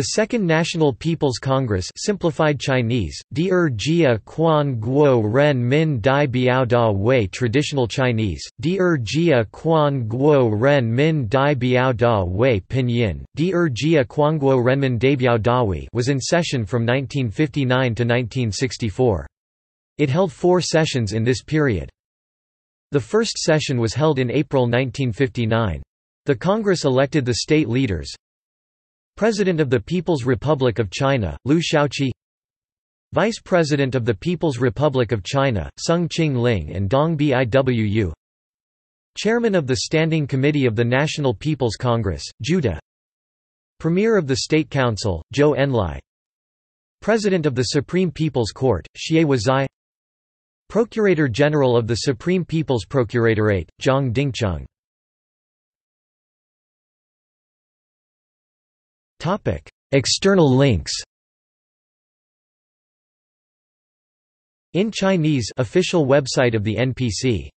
The 2nd National People's Congress, simplified Chinese, Di'er Jia Quan Guo Ren Min Dai Biao Da Wei, traditional Chinese, Di'er Jia Quan Guo Ren Min Dai Biao Da Wei, Pinyin, Di'er Jia Quan Guo Ren Min Dai Biao Da Wei, was in session from 1959 to 1964. It held four sessions in this period. The first session was held in April 1959. The Congress elected the state leaders: President of the People's Republic of China, Liu Shaoqi; Vice President of the People's Republic of China, Soong Ching-ling and Dong Biwu; Chairman of the Standing Committee of the National People's Congress, Zhu De; Premier of the State Council, Zhou Enlai; President of the Supreme People's Court, Xie Juezai; Procurator General of the Supreme People's Procuratorate, Zhang Dingcheng. External links: In Chinese, official website of the NPC.